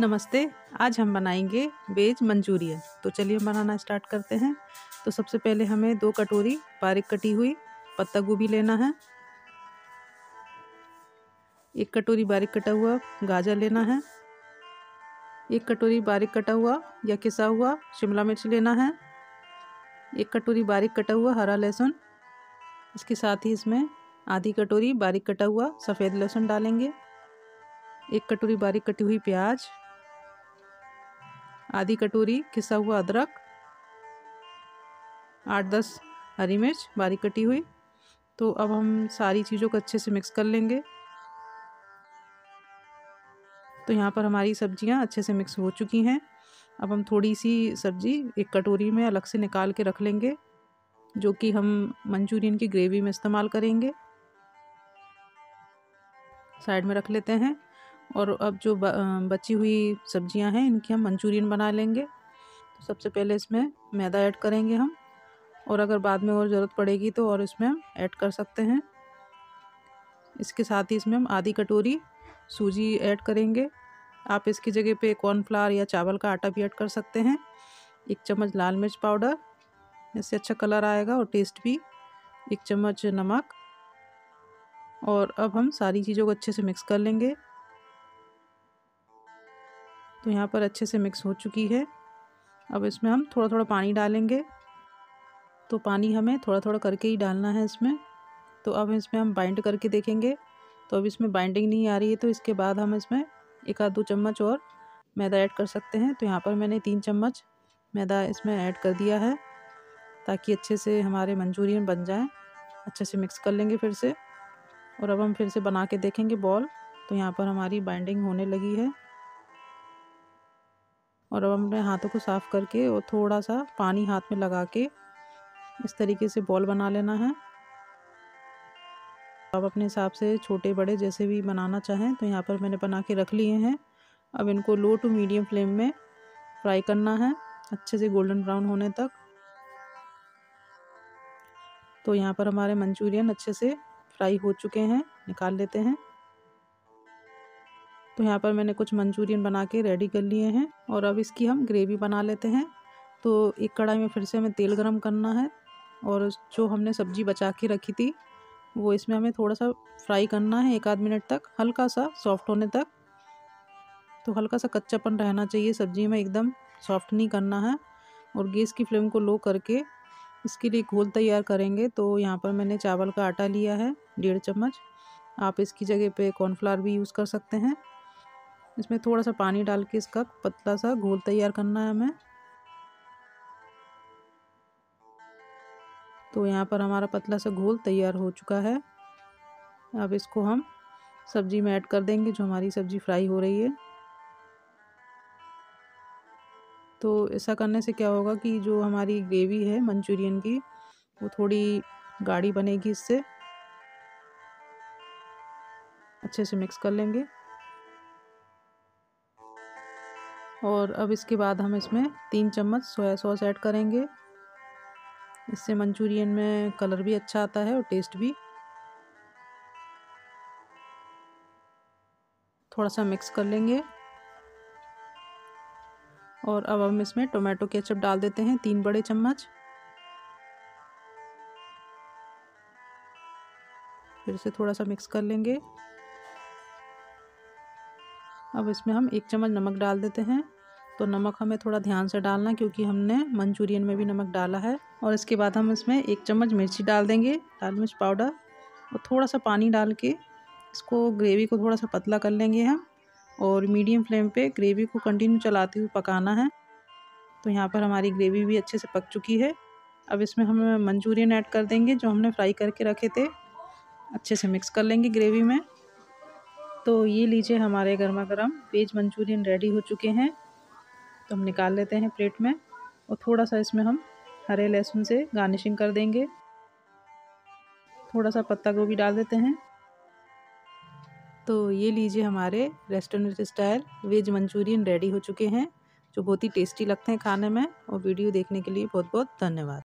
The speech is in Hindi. नमस्ते, आज हम बनाएंगे वेज मंचूरियन। तो चलिए बनाना स्टार्ट करते हैं। तो सबसे पहले हमें 2 कटोरी बारीक कटी हुई पत्ता गोभी लेना है, 1 कटोरी बारीक कटा हुआ गाजर लेना है, 1 कटोरी बारीक कटा हुआ या किसा हुआ शिमला मिर्च लेना है, 1 कटोरी बारीक कटा हुआ हरा लहसुन। इसके साथ ही इसमें आधी कटोरी बारीक कटा हुआ सफ़ेद लहसुन डालेंगे, 1 कटोरी बारीक कटी हुई प्याज, आधी कटोरी घिसा हुआ अदरक, 8-10 हरी मिर्च बारीक कटी हुई। तो अब हम सारी चीज़ों को अच्छे से मिक्स कर लेंगे। तो यहाँ पर हमारी सब्जियाँ अच्छे से मिक्स हो चुकी हैं। अब हम थोड़ी सी सब्जी 1 कटोरी में अलग से निकाल के रख लेंगे, जो कि हम मंचूरियन की ग्रेवी में इस्तेमाल करेंगे। साइड में रख लेते हैं। और अब जो बची हुई सब्जियां हैं, इनकी हम मंचूरियन बना लेंगे। तो सबसे पहले इसमें मैदा ऐड करेंगे हम, और अगर बाद में और ज़रूरत पड़ेगी तो और इसमें हम ऐड कर सकते हैं। इसके साथ ही इसमें हम आधी कटोरी सूजी ऐड करेंगे। आप इसकी जगह पे कॉर्नफ्लावर या चावल का आटा भी ऐड कर सकते हैं। 1 चम्मच लाल मिर्च पाउडर, इससे अच्छा कलर आएगा और टेस्ट भी। 1 चम्मच नमक। और अब हम सारी चीज़ों को अच्छे से मिक्स कर लेंगे। तो यहाँ पर अच्छे से मिक्स हो चुकी है। अब इसमें हम थोड़ा थोड़ा पानी डालेंगे। तो पानी हमें थोड़ा थोड़ा करके ही डालना है इसमें। तो अब इसमें हम बाइंड करके देखेंगे। तो अब इसमें बाइंडिंग नहीं आ रही है, तो इसके बाद हम इसमें 1-2 चम्मच और मैदा ऐड कर सकते हैं। तो यहाँ पर मैंने 3 चम्मच मैदा इसमें ऐड कर दिया है, ताकि अच्छे से हमारे मंचूरियन बन जाएँ। अच्छे से मिक्स कर लेंगे फिर से। और अब हम फिर से बना के देखेंगे बॉल। तो यहाँ पर हमारी बाइंडिंग होने लगी है। और अब हमने हाथों को साफ़ करके और थोड़ा सा पानी हाथ में लगा के इस तरीके से बॉल बना लेना है। आप अपने हिसाब से छोटे बड़े जैसे भी बनाना चाहें। तो यहाँ पर मैंने बना के रख लिए हैं। अब इनको लो-टू-मीडियम फ्लेम में फ्राई करना है, अच्छे से गोल्डन ब्राउन होने तक। तो यहाँ पर हमारे मंचूरियन अच्छे से फ्राई हो चुके हैं, निकाल लेते हैं। तो यहाँ पर मैंने कुछ मंचूरियन बना के रेडी कर लिए हैं। और अब इसकी हम ग्रेवी बना लेते हैं। तो 1 कढ़ाई में फिर से हमें तेल गरम करना है, और जो हमने सब्जी बचा के रखी थी वो इसमें हमें थोड़ा सा फ्राई करना है 1-2 मिनट तक, हल्का सा सॉफ्ट होने तक। तो हल्का सा कच्चापन रहना चाहिए सब्जी में, एकदम सॉफ्ट नहीं करना है। और गैस की फ्लेम को लो करके इसके लिए घोल तैयार करेंगे। तो यहाँ पर मैंने चावल का आटा लिया है 1.5 चम्मच। आप इसकी जगह पर कॉर्नफ्लावर भी यूज़ कर सकते हैं। इसमें थोड़ा सा पानी डाल के इसका पतला सा घोल तैयार करना है हमें। तो यहाँ पर हमारा पतला सा घोल तैयार हो चुका है। अब इसको हम सब्जी में ऐड कर देंगे, जो हमारी सब्जी फ्राई हो रही है। तो ऐसा करने से क्या होगा कि जो हमारी ग्रेवी है मंचूरियन की, वो थोड़ी गाढ़ी बनेगी। इससे अच्छे से मिक्स कर लेंगे। और अब इसके बाद हम इसमें 3 चम्मच सोया सॉस ऐड करेंगे। इससे मंचूरियन में कलर भी अच्छा आता है और टेस्ट भी। थोड़ा सा मिक्स कर लेंगे। और अब हम इसमें टोमेटो केचप डाल देते हैं 3 बड़े चम्मच। फिर से थोड़ा सा मिक्स कर लेंगे। अब इसमें हम 1 चम्मच नमक डाल देते हैं। तो नमक हमें थोड़ा ध्यान से डालना, क्योंकि हमने मंचूरियन में भी नमक डाला है। और इसके बाद हम इसमें 1 चम्मच मिर्ची डाल देंगे, लाल मिर्च पाउडर। और थोड़ा सा पानी डाल के इसको, ग्रेवी को थोड़ा सा पतला कर लेंगे हम। और मीडियम फ्लेम पे ग्रेवी को कंटिन्यू चलाते हुए पकाना है। तो यहाँ पर हमारी ग्रेवी भी अच्छे से पक चुकी है। अब इसमें हम मंचूरियन ऐड कर देंगे, जो हमने फ्राई करके रखे थे। अच्छे से मिक्स कर लेंगे ग्रेवी में। तो ये लीजिए, हमारे गर्मा गर्म वेज मंचूरियन रेडी हो चुके हैं। तो हम निकाल लेते हैं प्लेट में। और थोड़ा सा इसमें हम हरे लहसुन से गार्निशिंग कर देंगे। थोड़ा सा पत्ता गोभी डाल देते हैं। तो ये लीजिए, हमारे restaurant style veg Manchurian ready हो चुके हैं, जो बहुत ही टेस्टी लगते हैं खाने में। और वीडियो देखने के लिए बहुत बहुत धन्यवाद।